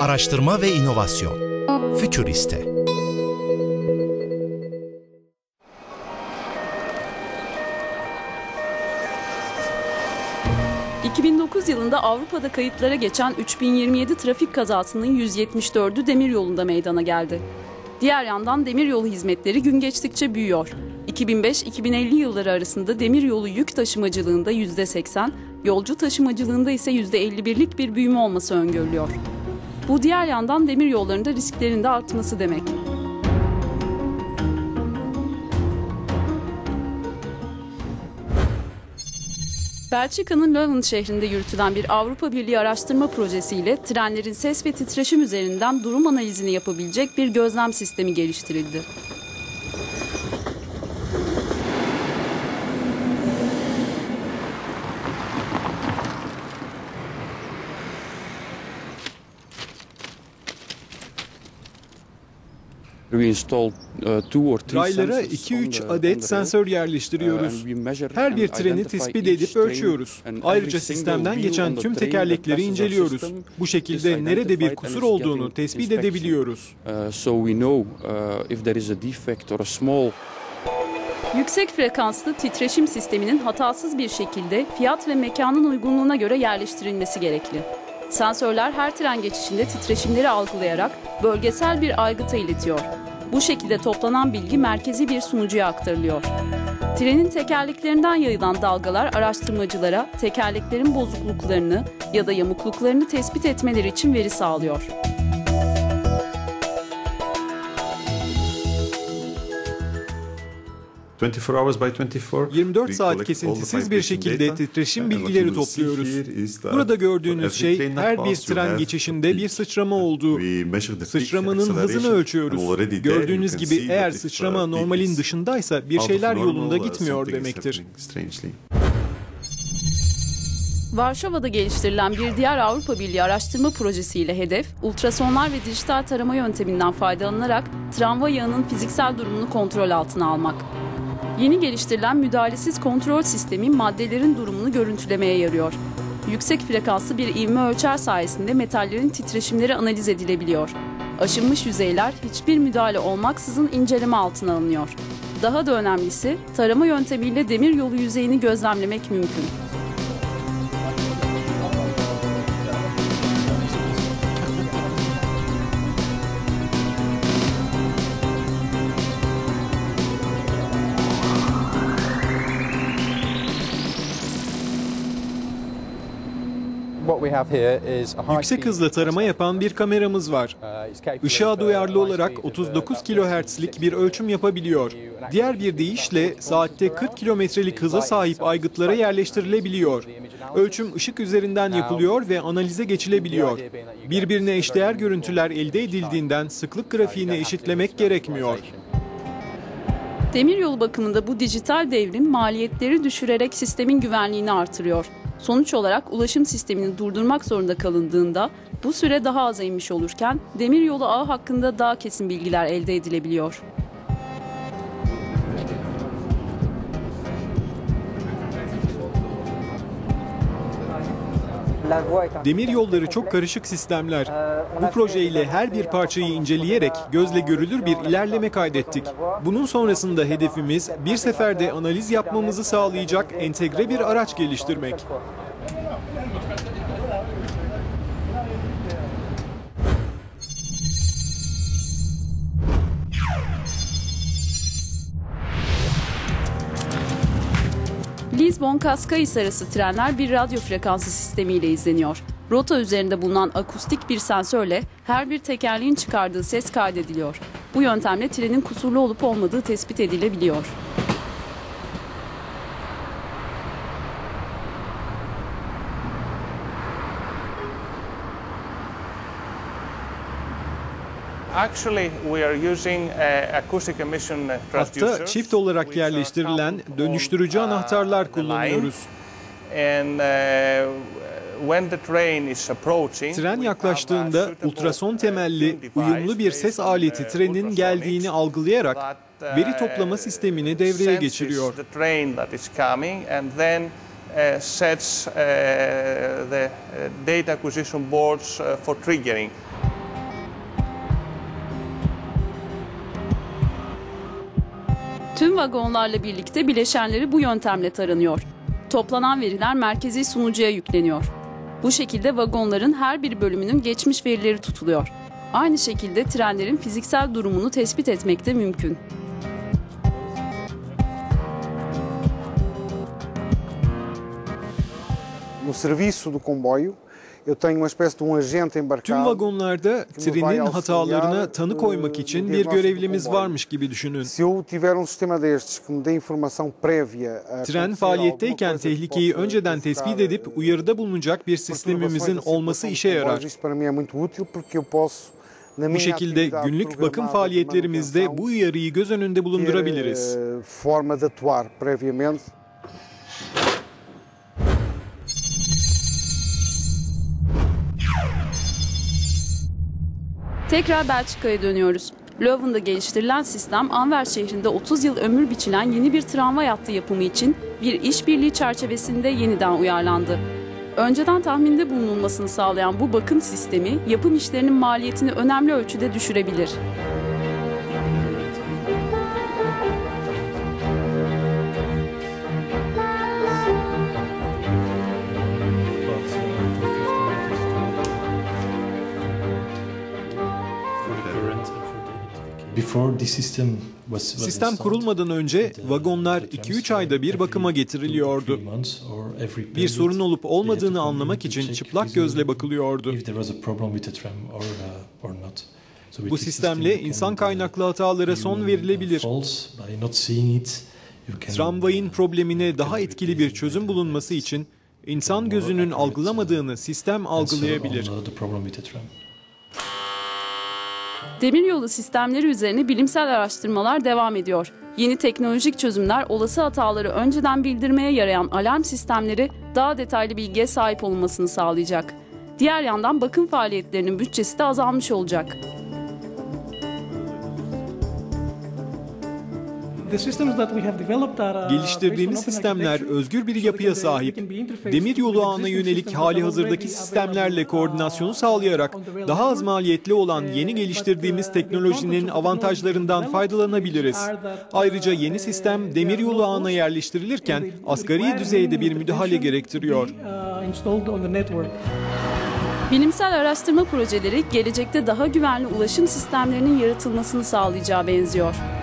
Araştırma ve inovasyon. Futuriste. ...2009 yılında Avrupa'da kayıtlara geçen 3027 trafik kazasının 174'ü demiryolunda meydana geldi. Diğer yandan demiryolu hizmetleri gün geçtikçe büyüyor. 2005-2050 yılları arasında demiryolu yük taşımacılığında %80, yolcu taşımacılığında ise %51'lik bir büyüme olması öngörülüyor. Bu diğer yandan demiryollarında risklerin de artması demek. Belçika'nın Leuven şehrinde yürütülen bir Avrupa Birliği araştırma projesiyle trenlerin ses ve titreşim üzerinden durum analizini yapabilecek bir gözlem sistemi geliştirildi. Raylara 2-3 adet sensör yerleştiriyoruz. Her bir treni tespit edip ölçüyoruz. Ayrıca sistemden geçen tüm tekerlekleri inceliyoruz. Bu şekilde nerede bir kusur olduğunu tespit edebiliyoruz. Yüksek frekanslı titreşim sisteminin hatasız bir şekilde fiyat ve mekanın uygunluğuna göre yerleştirilmesi gerekli. Sensörler her tren geçişinde titreşimleri algılayarak bölgesel bir aygıta iletiyor. Bu şekilde toplanan bilgi merkezi bir sunucuya aktarılıyor. Trenin tekerleklerinden yayılan dalgalar araştırmacılara tekerleklerin bozukluklarını ya da yamukluklarını tespit etmeleri için veri sağlıyor. (24 saat by 24) 24 saat kesintisiz bir şekilde titreşim bilgileri topluyoruz. Burada gördüğünüz şey her bir tren geçişinde bir sıçrama olduğu. Sıçramanın hızını ölçüyoruz. Gördüğünüz gibi eğer sıçrama normalin dışındaysa bir şeyler yolunda gitmiyor demektir. Varşova'da geliştirilen bir diğer Avrupa Birliği araştırma projesiyle hedef, ultrasonlar ve dijital tarama yönteminden faydalanarak tramvay yağının fiziksel durumunu kontrol altına almak. Yeni geliştirilen müdahalesiz kontrol sistemi maddelerin durumunu görüntülemeye yarıyor. Yüksek frekanslı bir ivme ölçer sayesinde metallerin titreşimleri analiz edilebiliyor. Aşınmış yüzeyler hiçbir müdahale olmaksızın inceleme altına alınıyor. Daha da önemlisi, tarama yöntemiyle demiryolu yüzeyini gözlemlemek mümkün. Yüksek hızla tarama yapan bir kameramız var. Işığa duyarlı olarak 39 kHz'lik bir ölçüm yapabiliyor. Diğer bir deyişle saatte 40 kilometrelik hıza sahip aygıtlara yerleştirilebiliyor. Ölçüm ışık üzerinden yapılıyor ve analize geçilebiliyor. Birbirine eşdeğer görüntüler elde edildiğinden sıklık grafiğini eşitlemek gerekmiyor. Demiryolu bakımında bu dijital devrim maliyetleri düşürerek sistemin güvenliğini artırıyor. Sonuç olarak ulaşım sistemini durdurmak zorunda kalındığında bu süre daha aza inmiş olurken demiryolu ağı hakkında daha kesin bilgiler elde edilebiliyor. Demiryolları çok karışık sistemler. Bu projeyle her bir parçayı inceleyerek gözle görülür bir ilerleme kaydettik. Bunun sonrasında hedefimiz bir seferde analiz yapmamızı sağlayacak entegre bir araç geliştirmek. Lizbon-Kaskais arası trenler bir radyo frekansı sistemiyle izleniyor. Rota üzerinde bulunan akustik bir sensörle her bir tekerleğin çıkardığı ses kaydediliyor. Bu yöntemle trenin kusurlu olup olmadığı tespit edilebiliyor. Hatta çift olarak yerleştirilen dönüştürücü anahtarlar kullanıyoruz. Tren yaklaştığında ultrason temelli uyumlu bir ses aleti trenin geldiğini algılayarak veri toplama sistemini devreye geçiriyor. Tüm vagonlarla birlikte bileşenleri bu yöntemle taranıyor. Toplanan veriler merkezi sunucuya yükleniyor. Bu şekilde vagonların her bir bölümünün geçmiş verileri tutuluyor. Aynı şekilde trenlerin fiziksel durumunu tespit etmek de mümkün. Tüm vagonlarda trenin hatalarına tanı koymak için bir görevlimiz varmış gibi düşünün. Tren faaliyetteyken tehlikeyi önceden tespit edip uyarıda bulunacak bir sistemimizin olması işe yarar. Bu şekilde günlük bakım faaliyetlerimizde bu uyarıyı göz önünde bulundurabiliriz. Tekrar Belçika'ya dönüyoruz. Leuven'de geliştirilen sistem Anvers şehrinde 30 yıl ömür biçilen yeni bir tramvay hattı yapımı için bir işbirliği çerçevesinde yeniden uyarlandı. Önceden tahminde bulunulmasını sağlayan bu bakım sistemi yapım işlerinin maliyetini önemli ölçüde düşürebilir. Sistem kurulmadan önce vagonlar 2-3 ayda bir bakıma getiriliyordu. Bir sorun olup olmadığını anlamak için çıplak gözle bakılıyordu. Bu sistemle insan kaynaklı hatalara son verilebilir. Tramvayın problemine daha etkili bir çözüm bulunması için insan gözünün algılamadığını sistem algılayabilir. Demiryolu sistemleri üzerine bilimsel araştırmalar devam ediyor. Yeni teknolojik çözümler olası hataları önceden bildirmeye yarayan alarm sistemleri daha detaylı bilgiye sahip olmasını sağlayacak. Diğer yandan bakım faaliyetlerinin bütçesi de azalmış olacak. Geliştirdiğimiz sistemler özgür bir yapıya sahip. Demiryolu ağına yönelik hali hazırdaki sistemlerle koordinasyonu sağlayarak daha az maliyetli olan yeni geliştirdiğimiz teknolojinin avantajlarından faydalanabiliriz. Ayrıca yeni sistem demiryolu ağına yerleştirilirken asgari düzeyde bir müdahale gerektiriyor. Bilimsel araştırma projeleri gelecekte daha güvenli ulaşım sistemlerinin yaratılmasını sağlayacağı benziyor.